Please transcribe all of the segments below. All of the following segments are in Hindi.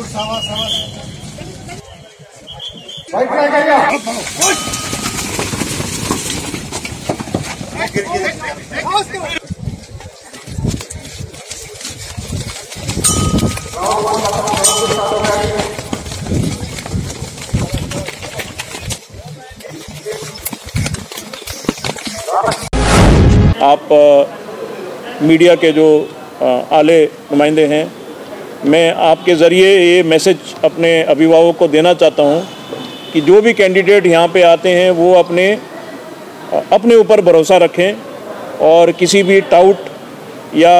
बिल्कुल सावा सावा आप मीडिया के जो आले नुमाइंदे हैं, मैं आपके ज़रिए ये मैसेज अपने अभिभावक को देना चाहता हूँ कि जो भी कैंडिडेट यहाँ पे आते हैं वो अपने ऊपर भरोसा रखें और किसी भी टाउट या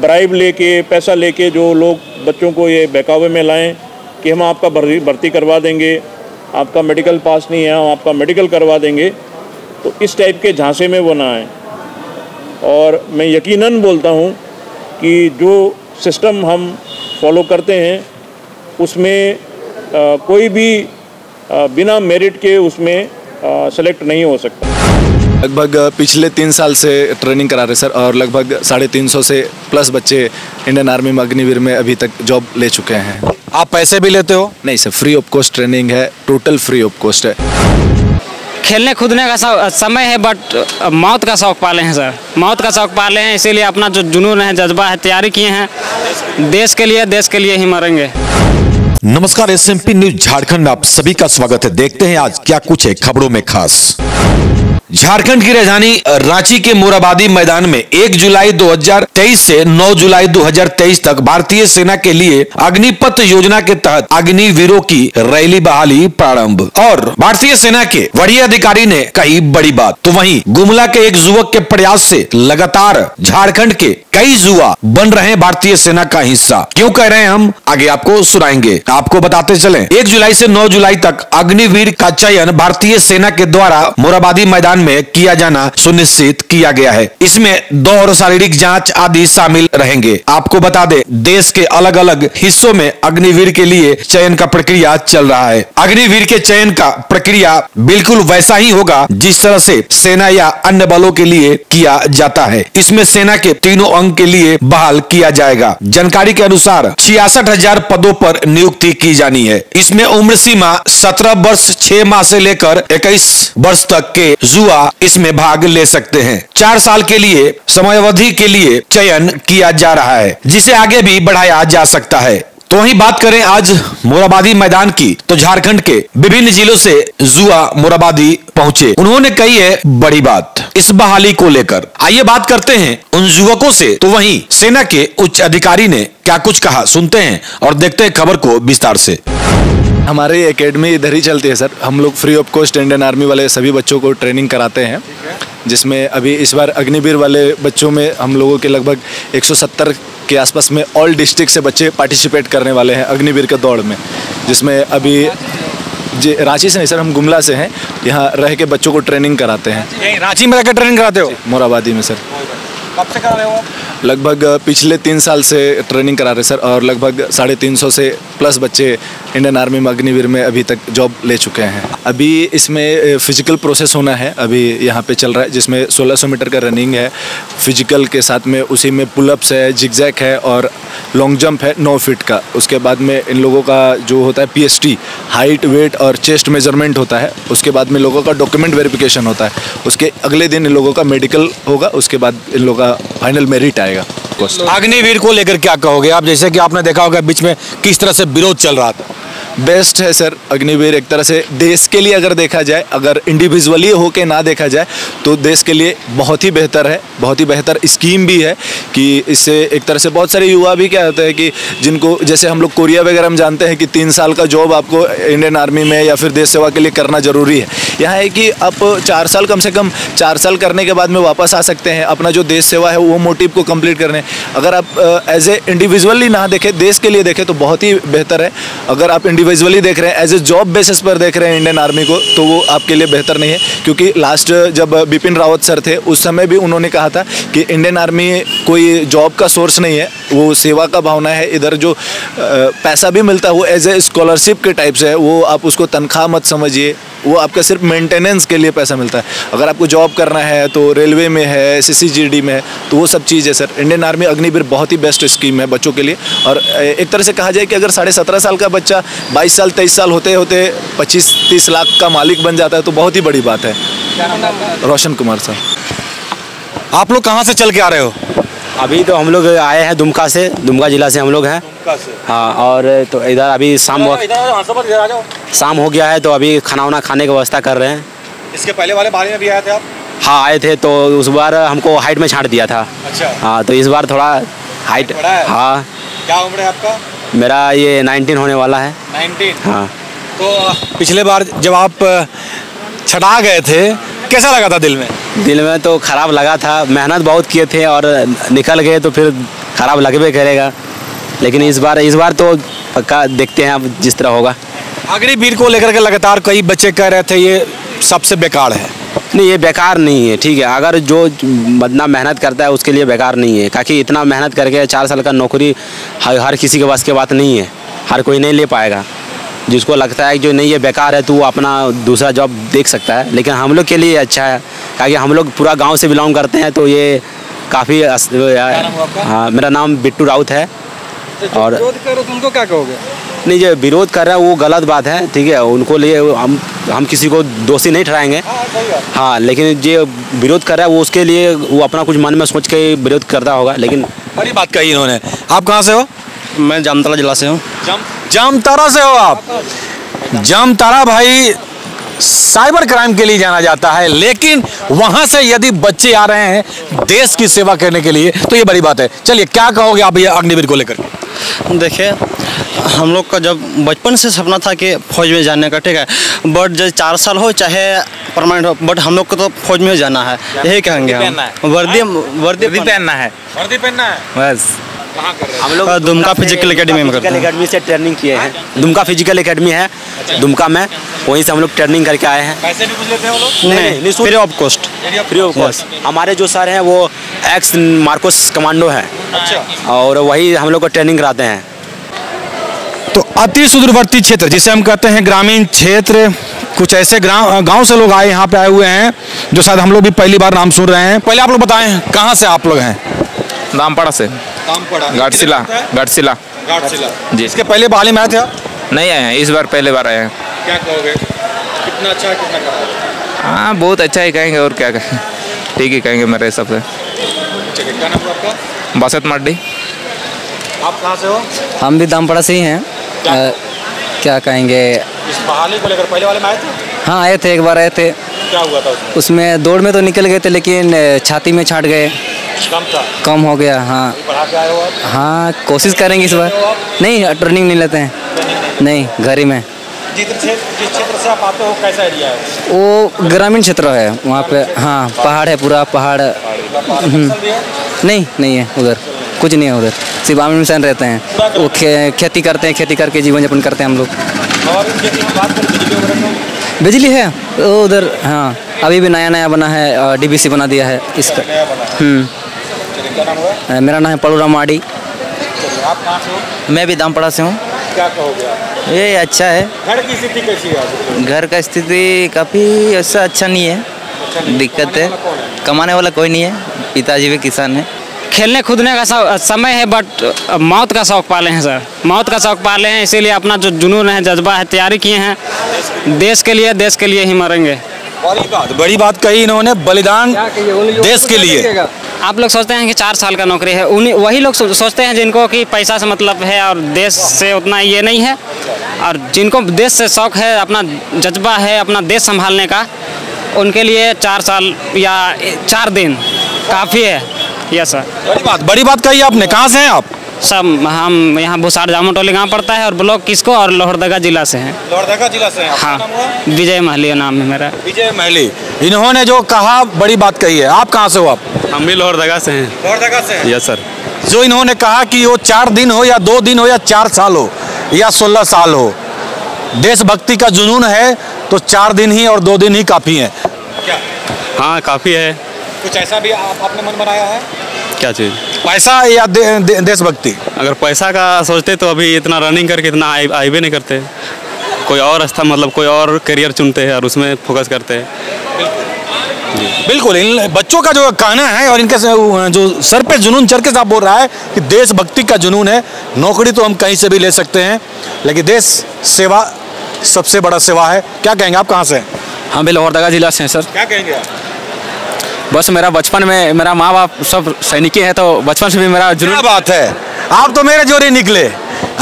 ब्राइब लेके पैसा लेके जो लोग बच्चों को ये बहकावे में लाएं कि हम आपका भर्ती करवा देंगे, आपका मेडिकल पास नहीं है हम आपका मेडिकल करवा देंगे, तो इस टाइप के झांसे में वो ना आएँ। और मैं यकीनन बोलता हूँ कि जो सिस्टम हम फॉलो करते हैं उसमें कोई भी बिना मेरिट के उसमें सेलेक्ट नहीं हो सकता। लगभग पिछले 3 साल से ट्रेनिंग करा रहे सर और लगभग 350 से प्लस बच्चे इंडियन आर्मी में अग्निवीर में अभी तक जॉब ले चुके हैं। आप पैसे भी लेते हो? नहीं sir, free of cost training है, टोटल फ्री ऑफ कॉस्ट है। खेलने कूदने का समय है बट मौत का शौक़ पाले हैं सर, मौत का शौक़ पाले हैं, इसीलिए अपना जो जुनून है, जज्बा है, तैयारी किए हैं देश के लिए, देश के लिए ही मरेंगे। नमस्कार, एसएमपी न्यूज़ झारखंड में आप सभी का स्वागत है। देखते हैं आज क्या कुछ है खबरों में खास। झारखंड की राजधानी रांची के मोराबादी मैदान में 1 जुलाई 2023 से 9 जुलाई 2023 तक भारतीय सेना के लिए अग्निपथ योजना के तहत अग्निवीरों की रैली बहाली प्रारंभ। और भारतीय सेना के वरीय अधिकारी ने कही बड़ी बात, तो वहीं गुमला के एक युवक के प्रयास से लगातार झारखंड के कई युवा बन रहे भारतीय सेना का हिस्सा। क्यों कह रहे हैं हम, आगे आपको सुनाएंगे। आपको बताते चले, 1 जुलाई से 9 जुलाई तक अग्निवीर का चयन भारतीय सेना के द्वारा मोराबादी मैदान में किया जाना सुनिश्चित किया गया है। इसमें दौड़, शारीरिक जांच आदि शामिल रहेंगे। आपको बता दें, देश के अलग अलग हिस्सों में अग्निवीर के लिए चयन का प्रक्रिया चल रहा है। अग्निवीर के चयन का प्रक्रिया बिल्कुल वैसा ही होगा जिस तरह से सेना या अन्य बलों के लिए किया जाता है। इसमें सेना के तीनों अंग के लिए बहाल किया जाएगा। जानकारी के अनुसार 66,000 पदों पर नियुक्ति की जानी है। इसमें उम्र सीमा 17 वर्ष 6 माह से लेकर 21 वर्ष तक के इसमें भाग ले सकते हैं। 4 साल के लिए समयावधि के लिए चयन किया जा रहा है, जिसे आगे भी बढ़ाया जा सकता है। तो वहीं बात करें आज मोराबादी मैदान की, तो झारखंड के विभिन्न जिलों से युवा मोराबादी पहुंचे। उन्होंने कही है बड़ी बात इस बहाली को लेकर। आइए बात करते हैं उन युवकों से, तो वहीं सेना के उच्च अधिकारी ने क्या कुछ कहा सुनते हैं और देखते हैं खबर को विस्तार से। हमारी एकेडमी इधर ही चलती है सर, हम लोग free of cost Indian army वाले सभी बच्चों को ट्रेनिंग कराते हैं, जिसमें अभी इस बार अग्निवीर वाले बच्चों में हम लोगों के लगभग 170 के आसपास में ऑल डिस्ट्रिक्ट से बच्चे पार्टिसिपेट करने वाले हैं अग्निवीर के दौड़ में, जिसमें अभी रांची से नहीं सर, हम गुमला से हैं, यहाँ रह के बच्चों को ट्रेनिंग कराते हैं। रांची में रह के ट्रेनिंग कराते हो? मोराबादी में सर। कब से करा रहे हो? लगभग पिछले 3 साल से ट्रेनिंग करा रहे सर और लगभग 350 से प्लस बच्चे इंडियन आर्मी में अग्निवीर में अभी तक जॉब ले चुके हैं। अभी इसमें फिजिकल प्रोसेस होना है, अभी यहाँ पे चल रहा है, जिसमें 1600 मीटर का रनिंग है फिजिकल के साथ में, उसी में पुलअप्स है, जिगजैक है और लॉन्ग जंप है 9 फीट का। उसके बाद में इन लोगों का जो होता है PST, हाइट, वेट और चेस्ट मेजरमेंट होता है। उसके बाद में लोगों का डॉक्यूमेंट वेरिफिकेशन होता है। उसके अगले दिन इन लोगों का मेडिकल होगा, उसके बाद इन लोगों का फाइनल मेरिट आएगा। अग्निवीर को लेकर क्या कहोगे आप, जैसे कि आपने देखा होगा बीच में किस तरह से विरोध चल रहा था? बेस्ट है सर, अग्निवीर एक तरह से देश के लिए अगर देखा जाए, अगर इंडिविजुअली होके ना देखा जाए तो देश के लिए बहुत ही बेहतर है, बहुत ही बेहतर स्कीम भी है कि इससे एक तरह से बहुत सारे युवा भी क्या होता है कि जिनको जैसे हम लोग कोरिया वगैरह हम जानते हैं कि 3 साल का जॉब आपको इंडियन आर्मी में या फिर देश सेवा के लिए करना ज़रूरी है। यहाँ है कि आप 4 साल, कम से कम 4 साल करने के बाद में वापस आ सकते हैं, अपना जो देश सेवा है वो मोटिव को कम्प्लीट करने। अगर आप एज ए इंडिविजुअली ना देखें, देश के लिए देखें तो बहुत ही बेहतर है। अगर आप विजुअली देख रहे हैं, एज ए जॉब बेसिस पर देख रहे हैं इंडियन आर्मी को, तो वो आपके लिए बेहतर नहीं है। क्योंकि लास्ट जब बिपिन रावत सर थे उस समय भी उन्होंने कहा था कि इंडियन आर्मी कोई जॉब का सोर्स नहीं है, वो सेवा का भावना है। इधर जो पैसा भी मिलता है वो एज ए स्कॉलरशिप के टाइप से है, वो आप उसको तनख्वाह मत समझिए, वो आपका सिर्फ मेंटेनेंस के लिए पैसा मिलता है। अगर आपको जॉब करना है तो रेलवे में है, सीसीजीडी में है, तो वो सब चीज़ है सर। इंडियन आर्मी अग्निवीर बहुत ही बेस्ट स्कीम है बच्चों के लिए। और एक तरह से कहा जाए कि अगर 17.5 साल का बच्चा 22 साल 23 साल होते होते 25-30 लाख का मालिक बन जाता है तो बहुत ही बड़ी बात है। रोशन कुमार सर, आप लोग कहाँ से चल के आ रहे हो? अभी तो हम लोग आए हैं दुमका से, दुमका जिला से हम लोग हैं। हाँ, और तो इधर अभी शाम हो गया है तो अभी खाना वाना खाने की व्यवस्था कर रहे हैं। इसके पहले वाले बारे में भी आए थे आप? हाँ आए थे, तो उस बार हमको हाइट में छांट दिया था। अच्छा। हाँ, तो इस बार थोड़ा हाइट। हाँ। क्या उम्र है आपका? मेरा ये 19 होने वाला है। 19? हाँ। तो पिछले बार जब आप छटा गए थे कैसा लगा था दिल में? दिल में तो ख़राब लगा था, मेहनत बहुत किए थे और निकल गए तो फिर ख़राब लगबे करेगा। लेकिन इस बार तो पक्का देखते हैं अब जिस तरह होगा। अग्निवीर को लेकर के लगातार कई बच्चे कह रहे थे ये सबसे बेकार है। नहीं, ये बेकार नहीं है, ठीक है। अगर जो बंदा मेहनत करता है उसके लिए बेकार नहीं है, ताकि इतना मेहनत करके 4 साल का नौकरी हर किसी के पास की बात नहीं है, हर कोई नहीं ले पाएगा। जिसको लगता है कि जो नहीं ये बेकार है तो वो अपना दूसरा जॉब देख सकता है, लेकिन हम लोग के लिए अच्छा है ताकि हम लोग पूरा गांव से बिलोंग करते हैं तो ये काफ़ी। हाँ, मेरा नाम बिट्टू राउत है। तो और विरोध करो तो उनको क्या कहोगे? नहीं, जो विरोध कर रहा है वो गलत बात है, ठीक है। उनको लिए हम किसी को दोषी नहीं ठहराएंगे। हाँ, लेकिन जो विरोध कर रहा है वो उसके लिए वो अपना कुछ मन में सोच के विरोध करता होगा। लेकिन बड़ी बात कही इन्होंने। आप कहाँ से हो? मैं जामताड़ा जिला से हूँ। जामताड़ा से हो आप? जामताड़ा भाई साइबर क्राइम के लिए जाना जाता है, लेकिन वहां से यदि बच्चे आ रहे हैं देश की सेवा करने के लिए तो ये बड़ी बात है। चलिए, क्या कहोगे आप ये अग्निवीर को लेकर? देखिए, हम लोग का जब बचपन से सपना था कि फौज में जाने का, ठीक है, बट जैसे 4 साल हो चाहे परमानेंट हो, बट हम लोग को तो फौज में जाना है, यही कहेंगे हम। वर्दी पहनना है, वर्दी पहनना है बस। हम लोग दुमका फिजिकल एकेडमी में करते हैं। एकेडमी से ट्रेनिंग किए हैं, दुमका फिजिकल एकेडमी है। अच्छा। दुमका में वहीं से हम लोग ट्रेनिंग करके आए हैं। पैसे भी कुछ लेते हैं वो लोग? नहीं, free of cost. Free of cost. हमारे जो सर हैं वो एक्स मार्कोस कमांडो हैं। अच्छा। और वही हम लोग को ट्रेनिंग कराते हैं। तो अति सुदूरवर्ती क्षेत्र जिसे हम कहते हैं ग्रामीण क्षेत्र, कुछ ऐसे गाँव से लोग आए, यहाँ पे आए हुए हैं जो शायद हम लोग भी पहली बार नाम सुन रहे हैं। पहले आप लोग बताएं कहाँ से आप लोग हैं? दामपड़ा से। घाटशिला जी। इसके पहले बहाली में आए थे आप? नहीं आए हैं, इस बार पहले बार आए हैं। क्या कहोगे, कितना अच्छा है, कितना खराब? हाँ, बहुत अच्छा ही कहेंगे और क्या कहें, ठीक ही कहेंगे मेरे हिसाब से। क्या नाम है आपका? बासत माड़ी। आप कहाँ से हो? हम भी दामपड़ा से ही हैं। क्या कहेंगे इस बहाली को लेकर? पहले वाले में आए थे? हाँ आए थे, एक बार आए थे। क्या हुआ था उसमें? दौड़ में तो निकल गए थे लेकिन छाती में छाट गए। कम हो गया। हाँ हाँ, कोशिश करेंगे इस बार। नहीं, ट्रेनिंग नहीं लेते हैं, नहीं, घर ही में। जिस क्षेत्र से आप आते हो कैसा एरिया है? वो ग्रामीण क्षेत्र है, वहाँ पे। हाँ, पहाड़ है, पूरा पहाड़। नहीं है उधर, कुछ नहीं है उधर, सिर्फ आम इंसान रहते हैं। वो खेती करते हैं, खेती करके जीवन यापन करते हैं हम लोग। बिजली है उधर? हाँ, अभी भी नया बना है, डीबीसी बना दिया है इसका। मेरा नाम है पलूरा माड़ी। आप कहाँ से हो? मैं भी दामपड़ा से हूँ। क्या कहोगे आप? ये अच्छा है। घर की स्थिति कैसी है? घर का स्थिति काफ़ी ऐसा अच्छा नहीं है, दिक्कत है। कमाने वाला कोई नहीं है, पिताजी भी किसान है। खेलने कूदने का समय है बट मौत का शौक़ पाले हैं सर, मौत का शौक़ पाले हैं, इसीलिए अपना जो जुनून है, जज्बा है, तैयारी किए हैं देश के लिए, देश के लिए ही मरेंगे। बड़ी बात कही इन्होंने, बलिदान देश के लिए। आप लोग सोचते हैं कि 4 साल का नौकरी है, उन्हीं वही लोग सोचते हैं जिनको कि पैसा से मतलब है और देश से उतना ये नहीं है, और जिनको देश से शौक़ है, अपना जज्बा है अपना देश संभालने का, उनके लिए 4 साल या 4 दिन काफ़ी है। Yes sir. बड़ी बात कही आपने। कहाँ से हैं आप सब? हम यहाँ भोसार जामोटोली गांव पड़ता है और ब्लॉक किसको और लोहरदगा जिला से हैं। लोहरदगा जिला से हैं? हाँ, विजय महली नाम है मेरा। विजय महली। इन्होंने जो कहा बड़ी बात कही है। आप कहाँ से हो आप? हम भी लोहरदगा से हैं। लोहरदगा से हैं? Yes sir. जो इन्होंने कहा कि वो 4 दिन हो या 2 दिन हो या 4 साल हो या 16 साल हो, देशभक्ति का जुनून है तो 4 दिन ही और 2 दिन ही काफ़ी है। क्या? हाँ, काफ़ी है। कुछ ऐसा भी आपने मन बनाया है? क्या चीज़? पैसा या देशभक्ति? अगर पैसा का सोचते तो अभी इतना रनिंग करके इतना आईबे नहीं करते। कोई और रास्ता मतलब कोई और करियर चुनते हैं और उसमें फोकस करते हैं। बिल्कुल, इन बच्चों का जो कहना है और इनके जो सर पे जुनून चढ़ के साथ बोल रहा है कि देशभक्ति का जुनून है। नौकरी तो हम कहीं से भी ले सकते हैं लेकिन देश सेवा सबसे बड़ा सेवा है। क्या कहेंगे आप, कहाँ से हैं? हम भी लोहरदगा जिला से हैं सर। क्या कहेंगे आप? बस मेरा बचपन में मेरा माँ बाप सब सैनिकी है तो बचपन से भी मेरा जुनून। क्या बात है, आप तो मेरे जोड़े निकले,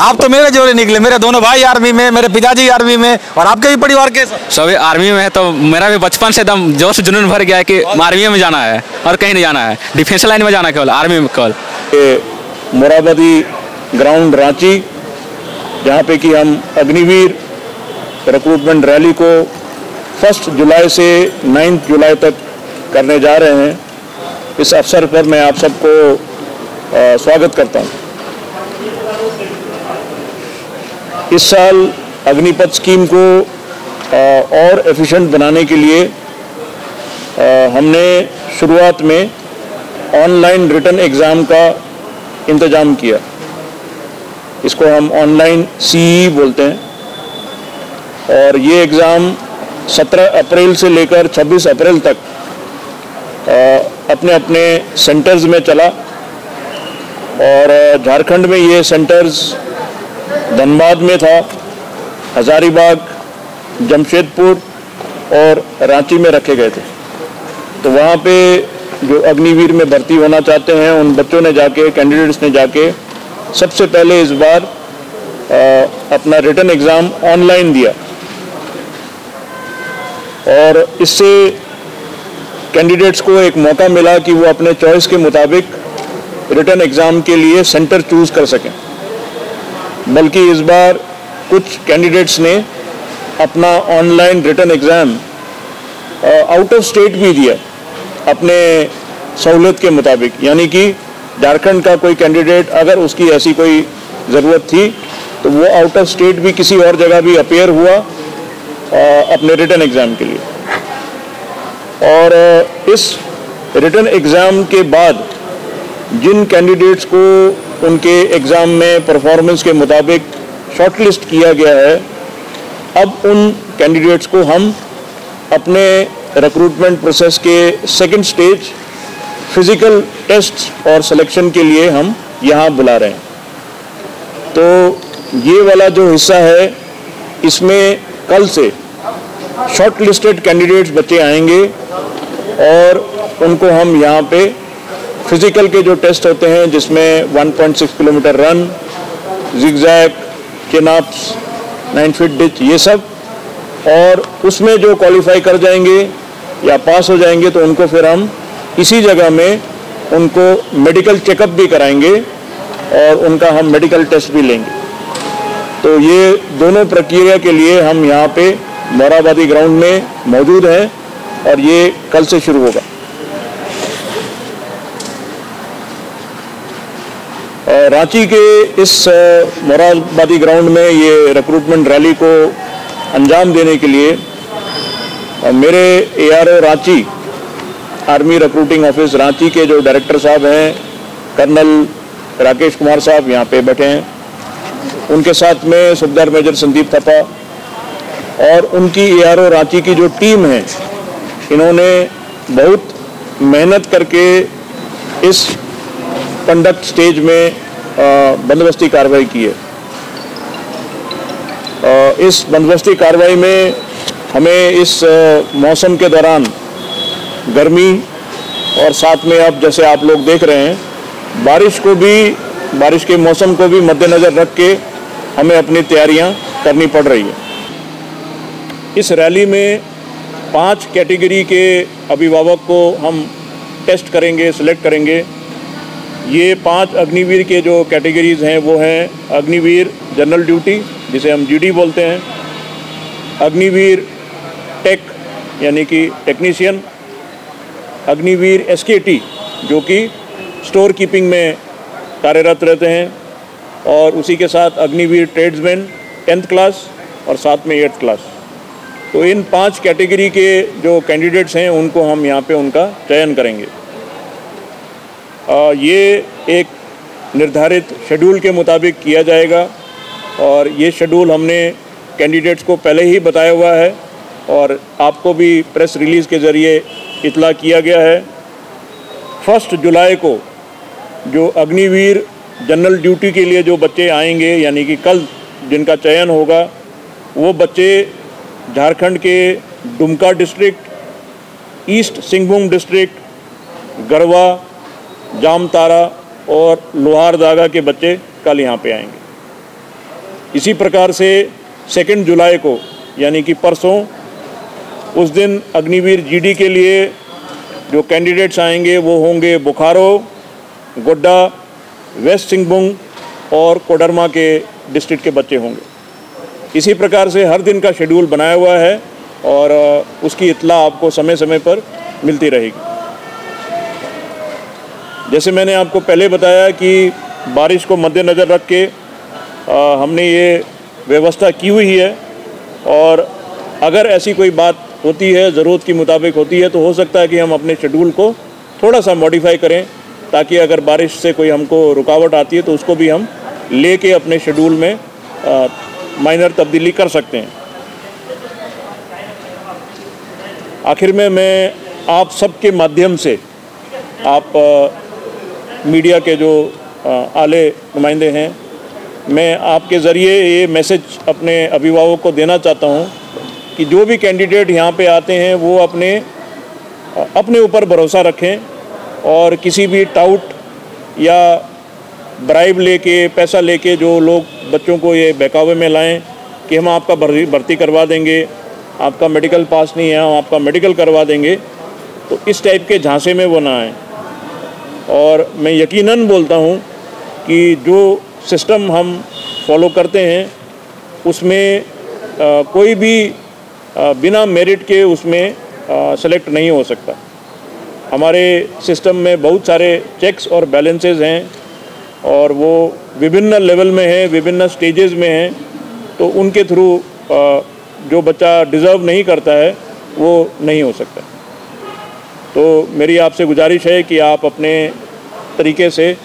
आप तो मेरे जोड़े निकले। मेरे दोनों भाई आर्मी में, मेरे पिताजी आर्मी में और आपके भी परिवार के सभी आर्मी में है तो मेरा भी बचपन से एकदम जोश जुनून भर गया है कि आर्मी में जाना है और कहीं नहीं जाना है, डिफेंस लाइन में जाना है, केवल आर्मी में। केवल मोराबादी ग्राउंड रांची, जहाँ पे कि हम अग्निवीर रिक्रूटमेंट रैली को 1 जुलाई से 9 जुलाई तक करने जा रहे हैं। इस अवसर पर मैं आप सबको स्वागत करता हूं। इस साल अग्निपथ स्कीम को और एफिशिएंट बनाने के लिए हमने शुरुआत में ऑनलाइन रिटन एग्ज़ाम का इंतज़ाम किया। इसको हम ऑनलाइन सीई बोलते हैं और ये एग्ज़ाम 17 अप्रैल से लेकर 26 अप्रैल तक अपने अपने सेंटर्स में चला और झारखंड में ये सेंटर्स धनबाद में था, हज़ारीबाग, जमशेदपुर और रांची में रखे गए थे। तो वहाँ पे जो अग्निवीर में भर्ती होना चाहते हैं उन बच्चों ने जाके, कैंडिडेट्स ने जाके सबसे पहले इस बार अपना रिटन एग्ज़ाम ऑनलाइन दिया और इससे कैंडिडेट्स को एक मौका मिला कि वो अपने चॉइस के मुताबिक रिटन एग्ज़ाम के लिए सेंटर चूज़ कर सकें। बल्कि इस बार कुछ कैंडिडेट्स ने अपना online written exam out of state भी दिया अपने सहूलत के मुताबिक, यानी कि झारखंड का कोई कैंडिडेट अगर उसकी ऐसी कोई ज़रूरत थी तो वो आउट ऑफ स्टेट भी किसी और जगह भी अपेयर हुआ अपने रिटन एग्ज़ाम के लिए। और इस रिटन एग्ज़ाम के बाद जिन कैंडिडेट्स को उनके एग्ज़ाम में परफॉर्मेंस के मुताबिक शॉर्टलिस्ट किया गया है, अब उन कैंडिडेट्स को हम अपने रिक्रूटमेंट प्रोसेस के सेकंड स्टेज फिज़िकल टेस्ट और सिलेक्शन के लिए हम यहाँ बुला रहे हैं। तो ये वाला जो हिस्सा है इसमें कल से शॉर्ट लिस्टेड कैंडिडेट्स बच्चे आएंगे और उनको हम यहाँ पे फिज़िकल के जो टेस्ट होते हैं जिसमें 1.6 kilometre run, zigzag, chinups, 9 feet ditch, ये सब, और उसमें जो क्वालिफाई कर जाएंगे या पास हो जाएंगे तो उनको फिर हम इसी जगह में उनको मेडिकल चेकअप भी कराएंगे और उनका हम मेडिकल टेस्ट भी लेंगे। तो ये दोनों प्रक्रिया के लिए हम यहाँ पे मोराबादी ग्राउंड में मौजूद हैं और ये कल से शुरू होगा। रांची के इस मोराबादी ग्राउंड में ये रिक्रूटमेंट रैली को अंजाम देने के लिए मेरे ARO Ranchi, army recruiting office Ranchi के जो डायरेक्टर साहब हैं, कर्नल राकेश कुमार साहब यहाँ पे बैठे हैं, उनके साथ में सूबेदार मेजर संदीप थपा और उनकी ARO रांची की जो टीम है, इन्होंने बहुत मेहनत करके इस कंडक्ट स्टेज में बंदोबस्ती कार्रवाई की है। इस बंदोबस्ती कार्रवाई में हमें इस मौसम के दौरान गर्मी और साथ में अब जैसे आप लोग देख रहे हैं बारिश को भी, बारिश के मौसम को भी मद्देनज़र रख के हमें अपनी तैयारियां करनी पड़ रही है। इस रैली में 5 कैटेगरी के अभिभावक को हम टेस्ट करेंगे, सिलेक्ट करेंगे। ये 5 अग्निवीर के जो कैटेगरीज़ हैं वो हैं अग्निवीर जनरल ड्यूटी जिसे हम GD बोलते हैं, अग्निवीर टेक यानी कि टेक्नीशियन, अग्निवीर SKT जो कि स्टोर कीपिंग में कार्यरत रहते हैं और उसी के साथ अग्निवीर ट्रेड्समैन 10th क्लास और साथ में 8th क्लास। तो इन 5 कैटेगरी के जो कैंडिडेट्स हैं उनको हम यहाँ पे उनका चयन करेंगे। ये एक निर्धारित शेड्यूल के मुताबिक किया जाएगा और ये शेड्यूल हमने कैंडिडेट्स को पहले ही बताया हुआ है और आपको भी प्रेस रिलीज़ के ज़रिए इतला किया गया है। 1 जुलाई को जो अग्निवीर जनरल ड्यूटी के लिए जो बच्चे आएंगे, यानी कि कल जिनका चयन होगा, वो बच्चे झारखंड के Dumka district, east Singhbhum district, Garhwa, Jamtara और लोहरदगा के बच्चे कल यहाँ पे आएंगे। इसी प्रकार से 2 जुलाई को, यानी कि परसों, उस दिन अग्निवीर जीडी के लिए जो कैंडिडेट्स आएंगे वो होंगे बोकारो, गोड्डा, वेस्ट सिंहभूम और कोडरमा के डिस्ट्रिक्ट के बच्चे होंगे। इसी प्रकार से हर दिन का शेड्यूल बनाया हुआ है और उसकी इतला आपको समय समय पर मिलती रहेगी। जैसे मैंने आपको पहले बताया कि बारिश को मद्देनज़र रख के हमने ये व्यवस्था की हुई है और अगर ऐसी कोई बात होती है, ज़रूरत के मुताबिक होती है, तो हो सकता है कि हम अपने शेड्यूल को थोड़ा सा मॉडिफाई करें ताकि अगर बारिश से कोई हमको रुकावट आती है तो उसको भी हम लेके अपने शेड्यूल में माइनर तब्दीली कर सकते हैं। आखिर में मैं आप सबके माध्यम से, आप मीडिया के जो आले नुमाइंदे हैं, मैं आपके ज़रिए ये मैसेज अपने अभिभावक को देना चाहता हूँ कि जो भी कैंडिडेट यहाँ पे आते हैं वो अपने ऊपर भरोसा रखें और किसी भी टाउट या ब्राइब लेके, पैसा लेके जो लोग बच्चों को ये बहकावे में लाएं कि हम आपका भर्ती करवा देंगे, आपका मेडिकल पास नहीं है, हम आपका मेडिकल करवा देंगे, तो इस टाइप के झांसे में वो ना आएँ। और मैं यकीनन बोलता हूँ कि जो सिस्टम हम फॉलो करते हैं उसमें कोई भी बिना मेरिट के उसमें सेलेक्ट नहीं हो सकता। हमारे सिस्टम में बहुत सारे चेक्स और बैलेंसेस हैं और वो विभिन्न लेवल में हैं, विभिन्न स्टेजेस में हैं, तो उनके थ्रू जो बच्चा डिज़र्व नहीं करता है वो नहीं हो सकता। तो मेरी आपसे गुजारिश है कि आप अपने तरीके से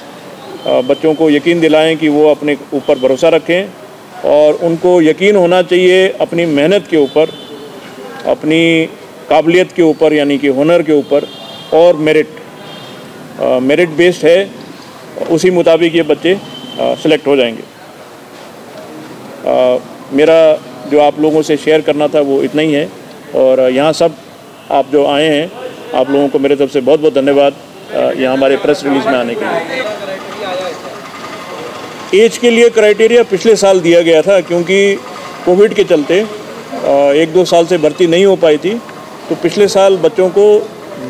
बच्चों को यकीन दिलाएं कि वो अपने ऊपर भरोसा रखें और उनको यकीन होना चाहिए अपनी मेहनत के ऊपर, अपनी काबिलियत के ऊपर, यानी कि हुनर के ऊपर, और मेरिट बेस्ड है, उसी मुताबिक ये बच्चे सेलेक्ट हो जाएंगे। मेरा जो आप लोगों से शेयर करना था वो इतना ही है और यहाँ सब आप जो आए हैं, आप लोगों को मेरे तरफ से बहुत बहुत धन्यवाद यहाँ हमारे प्रेस रिलीज में आने के लिए। एज के लिए क्राइटेरिया पिछले साल दिया गया था, क्योंकि कोविड के चलते 1-2 साल से भर्ती नहीं हो पाई थी, तो पिछले साल बच्चों को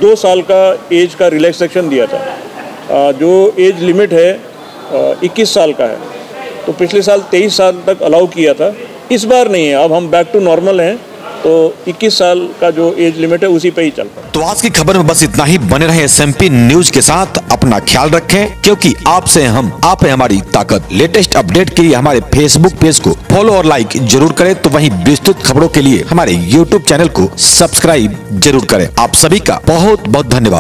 2 साल का एज का रिलैक्सेशन दिया था। जो एज लिमिट है 21 साल का है, तो पिछले साल 23 साल तक अलाउ किया था, इस बार नहीं है। अब हम बैक टू नॉर्मल हैं तो 21 साल का जो एज लिमिट है उसी पे ही चलता है। तो आज की खबर में बस इतना ही। बने रहे एसएमपी न्यूज़ के साथ, अपना ख्याल रखें, क्योंकि आपसे हम, आप है हमारी ताकत। लेटेस्ट अपडेट के लिए हमारे फेसबुक पेज को फॉलो और लाइक जरूर करें, तो वहीं विस्तृत खबरों के लिए हमारे यूट्यूब चैनल को सब्सक्राइब जरूर करें। आप सभी का बहुत बहुत धन्यवाद।